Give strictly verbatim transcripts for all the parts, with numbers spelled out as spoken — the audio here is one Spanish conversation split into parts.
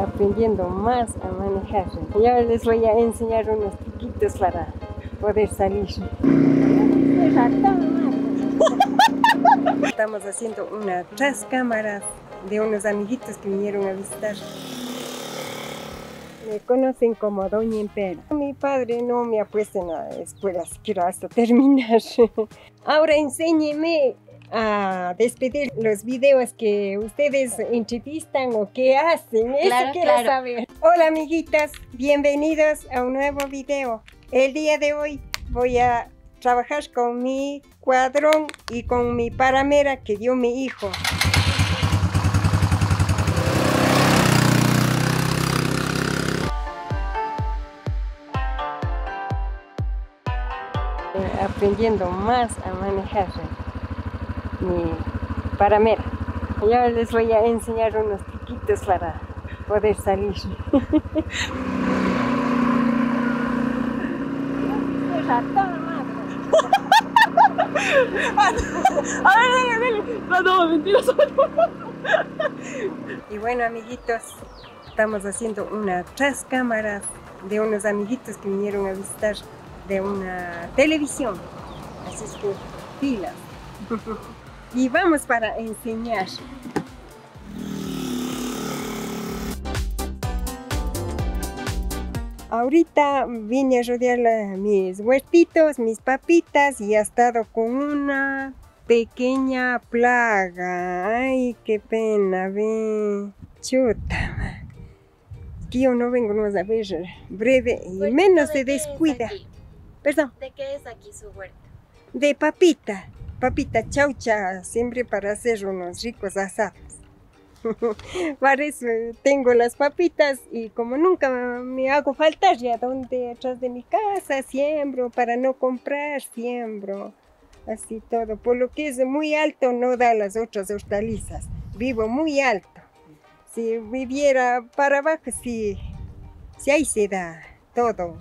aprendiendo más a manejar. Yo les voy a enseñar unos truquitos para poder salir. Estamos haciendo una tras cámaras de unos amiguitos que vinieron a visitar. Me conocen como Doña Empera. Mi padre no me ha puesto en la escuela siquiera hasta terminar. Ahora enséñeme a despedir los videos que ustedes entrevistan o que hacen. Eso claro, quiero claro. saber. Hola amiguitas, bienvenidos a un nuevo video. El día de hoy voy a trabajar con mi cuadrón y con mi paramera que dio mi hijo. Aprendiendo más a manejar mi paramera. Yo les voy a enseñar unos truquitos para poder salir. Y bueno amiguitos, estamos haciendo una tras cámaras de unos amiguitos que vinieron a visitar de una televisión, así es que pilas. Y vamos para enseñar. Ahorita vine a rodear mis huertitos, mis papitas, y ha estado con una pequeña plaga. Ay, qué pena, ve. Chuta. Tío, no vengo más a ver breve y menos se descuida. Perdón. ¿De qué es aquí su huerto? De papita. Papita chaucha, siempre para hacer unos ricos asados. Para eso tengo las papitas y como nunca me hago faltar, ya donde atrás de mi casa siembro, para no comprar siembro, así todo. Por lo que es muy alto no da las otras hortalizas, vivo muy alto. Si viviera para abajo, sí, sí ahí se da todo.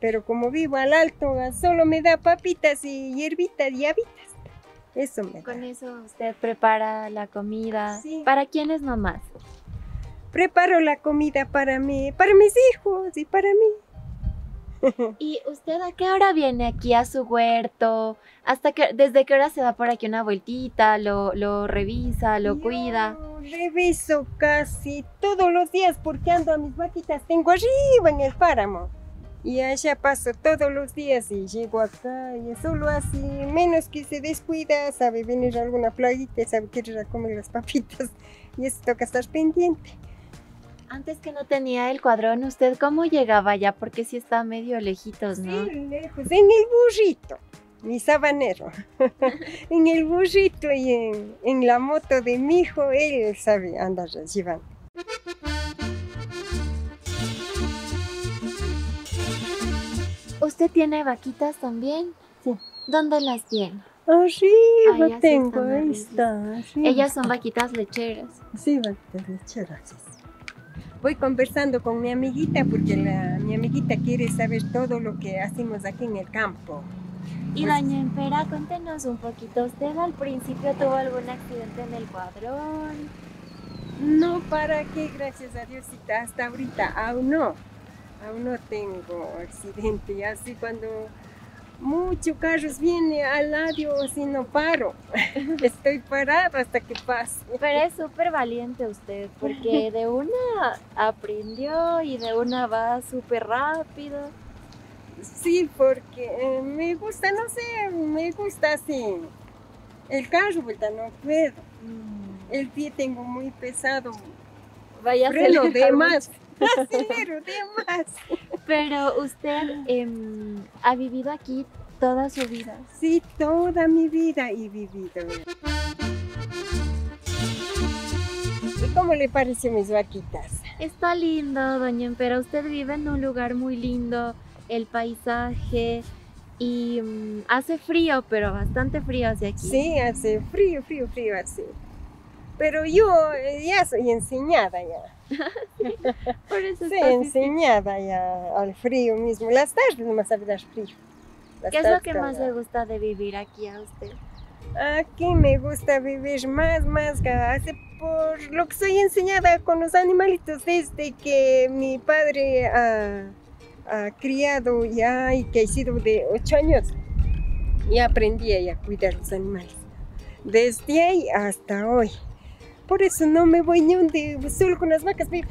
Pero como vivo al alto, solo me da papitas y hierbitas y habitas. Eso me da. Con eso usted prepara la comida. Sí. ¿Para quiénes nomás? Preparo la comida para mí, para mis hijos y para mí. ¿Y usted a qué hora viene aquí a su huerto? ¿Hasta que, desde qué hora se da por aquí una vueltita? ¿Lo, lo revisa, lo Yo cuida? Reviso casi todos los días porque ando a mis vaquitas. Tengo arriba en el páramo. Y allá paso todos los días y llego acá y solo así, menos que se descuida, sabe venir alguna plaguita, sabe querer comer las papitas y eso toca estar pendiente. Antes que no tenía el cuadrón, ¿usted cómo llegaba allá? Porque sí está medio lejitos, ¿no? Sí, lejos, en el burrito, mi sabanero, en el burrito y en, en la moto de mi hijo, él sabe andar llevando. ¿Usted tiene vaquitas también? Sí. ¿Dónde las tiene? Arriba ahí tengo, ahí está. Arriba. Ellas son vaquitas lecheras. Sí, vaquitas lecheras. Voy conversando con mi amiguita porque la, mi amiguita quiere saber todo lo que hacemos aquí en el campo. Y pues, doña Empera, cuéntenos un poquito. ¿Usted al principio tuvo algún accidente en el cuadrón? No, ¿para qué? Gracias a Diosita, hasta ahorita aún no. Aún no tengo accidente, así cuando muchos carros vienen al lado, así no paro, estoy parada hasta que pase. Pero es súper valiente usted, porque de una aprendió y de una va súper rápido. Sí, porque me gusta, no sé, me gusta así, el carro, ¿verdad? No puedo, el pie tengo muy pesado, vaya freno de más. Pero, más. Pero usted eh, ha vivido aquí toda su vida. Sí, toda mi vida he vivido. ¿Y cómo le pareció mis vaquitas? Está lindo, doña Empera. Usted vive en un lugar muy lindo, el paisaje y um, hace frío, pero bastante frío hacia aquí. Sí, hace frío, frío, frío, así. Pero yo ya soy enseñada ya. Sí, por eso estoy enseñada ya al frío mismo. Las tardes más a dar frío. Las ¿Qué es lo que más le gusta de vivir aquí a usted? Aquí me gusta vivir más, más, hace por lo que soy enseñada con los animalitos desde que mi padre ha, ha criado ya y que ha sido de ocho años. Y aprendí a cuidar los animales, desde ahí hasta hoy. Por eso no me voy ni un día solo con las vacas, mira.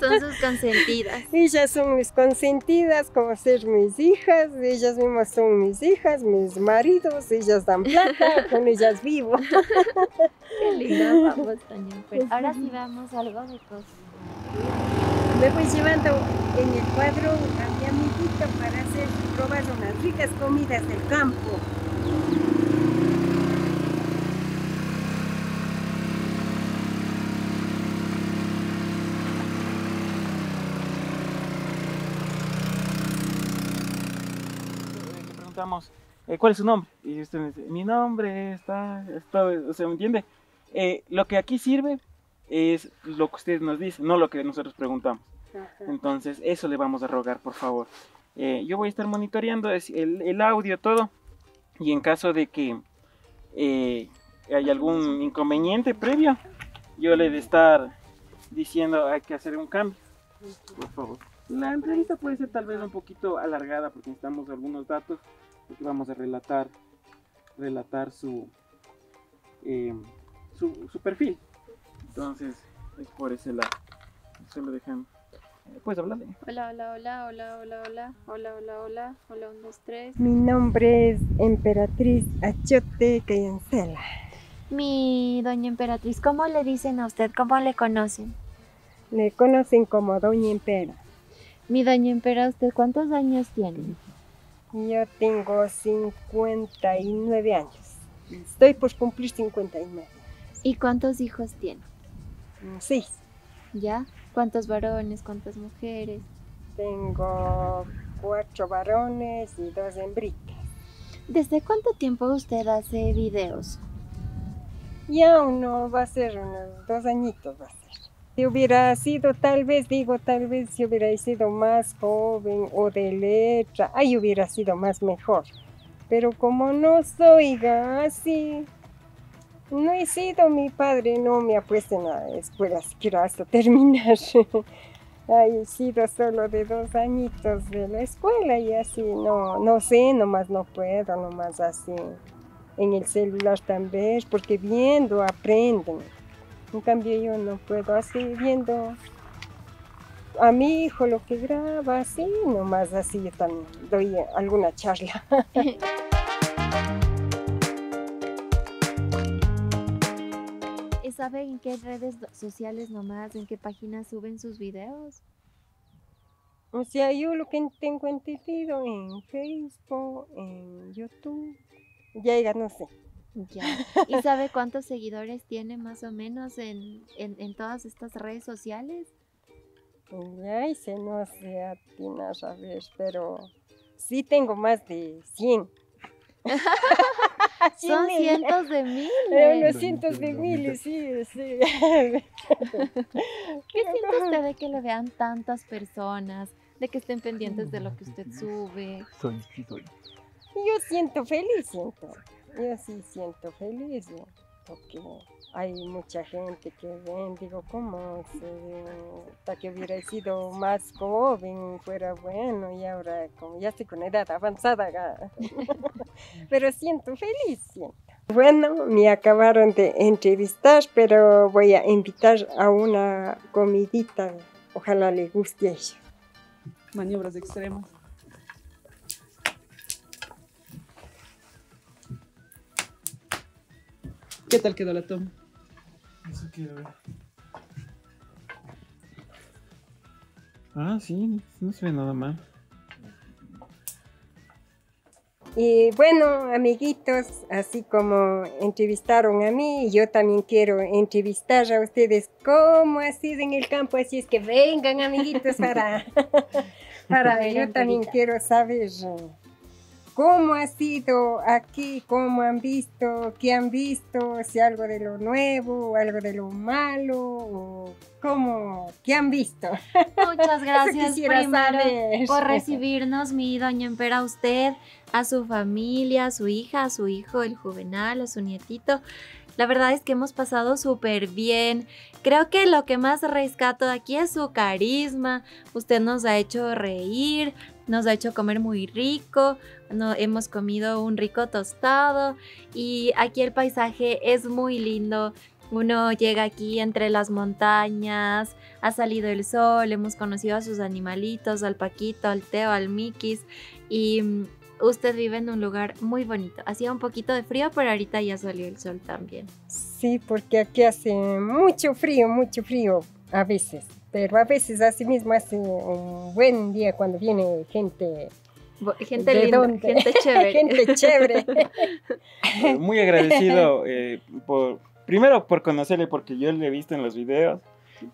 Son sus consentidas. Ellas son mis consentidas, como ser mis hijas, ellas mismas son mis hijas, mis maridos, ellas dan plata, con ellas vivo. Qué lindo, vamos, Doña Empera. Ahora sí vamos a algo de cosas. Me voy llevando en el cuadro a mi amiguita para hacer probar unas ricas comidas del campo. Eh, ¿cuál es su nombre? Y usted me dice, mi nombre está, está o sea, ¿me entiende? Eh, lo que aquí sirve es lo que usted nos dice, no lo que nosotros preguntamos. Entonces, eso le vamos a rogar, por favor. Eh, yo voy a estar monitoreando el, el audio, todo, y en caso de que eh, haya algún inconveniente previo, yo le voy a estar diciendo hay que hacer un cambio, por favor. La entrevista puede ser tal vez un poquito alargada porque necesitamos algunos datos. Porque vamos a relatar, relatar su, eh, su, su perfil. Entonces, es por ese lado. Se lo dejan. ¿Puedes hablarle? Hola, hola, hola, hola, hola, hola, hola, hola, hola, hola, un, dos, tres. Mi nombre es Emperatriz Achote Cayancela. Mi Doña Emperatriz, ¿cómo le dicen a usted? ¿Cómo le conocen? Le conocen como Doña Empera. Mi Doña Empera, ¿usted cuántos años tiene? Yo tengo cincuenta y nueve años. Estoy por cumplir cincuenta y nueve. ¿Y cuántos hijos tiene? Seis. ¿Ya? ¿Cuántos varones? ¿Cuántas mujeres? Tengo cuatro varones y dos hembritas. ¿Desde cuánto tiempo usted hace videos? Ya uno va a ser unos dos añitos va a ser. Si hubiera sido, tal vez, digo, tal vez si hubiera sido más joven o de letra, ahí hubiera sido más mejor. Pero como no soy así, no he sido, mi padre no me ha puesto en la escuela siquiera hasta terminar. He sido solo de dos añitos de la escuela y así, no, no sé, nomás no puedo, nomás así. En el celular también, porque viendo aprenden. En cambio yo no puedo así viendo a mi hijo lo que graba, así nomás así yo también doy alguna charla. ¿Sabe en qué redes sociales nomás, en qué páginas suben sus videos? O sea, yo lo que tengo entendido en Facebook, en YouTube, ya, ya no sé. Ya. ¿Y sabe cuántos seguidores tiene más o menos en, en, en todas estas redes sociales? Ya, se no sé atina a ver, pero sí tengo más de cien. Son cientos de miles. Unos cientos de miles, sí, sí. ¿Qué siente usted de que le vean tantas personas, de que estén pendientes de lo que usted sube? Soy, soy. Yo siento feliz, siento. Yo sí siento feliz, ¿no? Porque hay mucha gente que ven, digo, ¿cómo? Hasta que hubiera sido más joven, fuera bueno, y ahora como ya estoy con edad avanzada acá. Pero siento feliz, siento. Bueno, me acabaron de entrevistar, pero voy a invitar a una comidita, ojalá le guste a ella. Maniobras extremas. ¿Qué tal quedó la toma? Eso quiero ver. Ah, sí, no se ve nada mal. Y bueno, amiguitos, así como entrevistaron a mí, yo también quiero entrevistar a ustedes cómo ha sido en el campo, así es que vengan, amiguitos, para, para yo también quiero saber cómo ha sido aquí, cómo han visto, qué han visto, si algo de lo nuevo, algo de lo malo, o cómo, qué han visto. Muchas gracias primero por recibirnos, mi doña Empera, a usted, a su familia, a su hija, a su hijo, el Juvenal, a su nietito. La verdad es que hemos pasado súper bien. Creo que lo que más rescato de aquí es su carisma. Usted nos ha hecho reír, nos ha hecho comer muy rico, no, hemos comido un rico tostado y aquí el paisaje es muy lindo. Uno llega aquí entre las montañas, ha salido el sol, hemos conocido a sus animalitos, al Paquito, al Teo, al Mikis y... usted vive en un lugar muy bonito. Hacía un poquito de frío, pero ahorita ya salió el sol también. Sí, porque aquí hace mucho frío, mucho frío a veces. Pero a veces así mismo hace un buen día cuando viene gente... Gente linda, gente chévere. Gente chévere. Muy agradecido, eh, por, primero por conocerle, porque yo le he visto en los videos,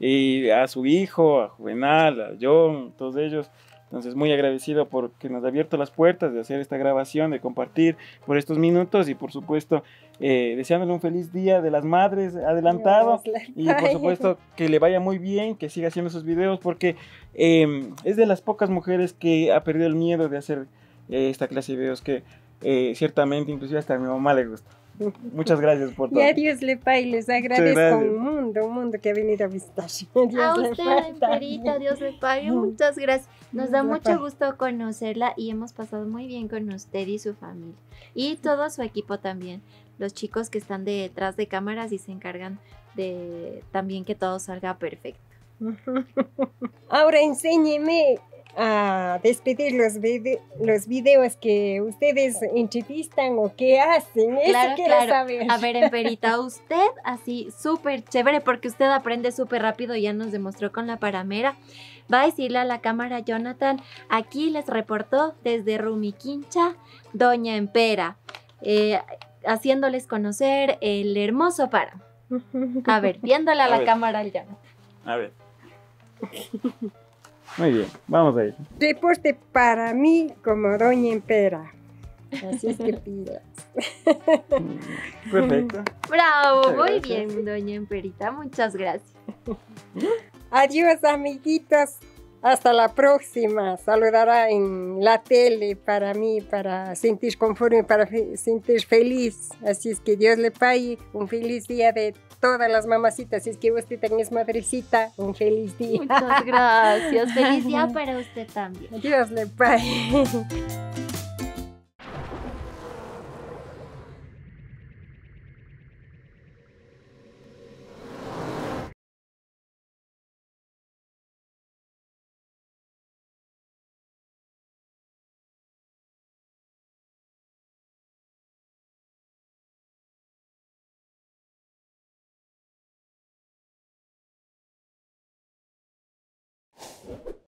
y a su hijo, a Juvenal, a John, todos ellos... Entonces, muy agradecido porque nos ha abierto las puertas de hacer esta grabación, de compartir por estos minutos y, por supuesto, eh, deseándole un feliz día de las madres adelantado y, por supuesto, que le vaya muy bien, que siga haciendo sus videos porque eh, es de las pocas mujeres que ha perdido el miedo de hacer eh, esta clase de videos que eh, ciertamente, inclusive hasta a mi mamá le gusta. Muchas gracias por todo. Y a Dios le pague, les agradezco un mundo, un mundo que ha venido a visitar. Dios a usted, Emperita, Dios le pague, muchas gracias. Nos da mucho gusto conocerla y hemos pasado muy bien con usted y su familia. Y todo su equipo también, los chicos que están detrás de cámaras y se encargan de también que todo salga perfecto. Ahora enséñeme a despedir los, vide los videos que ustedes entrevistan o que hacen. Eso claro, quiero claro. saber. A ver, Emperita, usted así súper chévere, porque usted aprende súper rápido, ya nos demostró con la paramera. Va a decirle a la cámara, Jonathan, aquí les reportó desde Rumiquincha, doña Empera, eh, haciéndoles conocer el hermoso páramo. A ver, viéndole a la a cámara al Jonathan. A ver. Muy bien, vamos a ir. Reporte para mí como doña Empera. Así es que pidas. Perfecto. Bravo, muy bien, doña Emperita. Muchas gracias. Adiós, amiguitos. Hasta la próxima. Saludará en la tele para mí, para sentir conforme, para fe sentir feliz. Así es que Dios le pague un feliz día de todas las mamacitas, si es que usted también es madrecita, un feliz día. Muchas gracias, feliz día para usted también. Dios le pague. Thank you.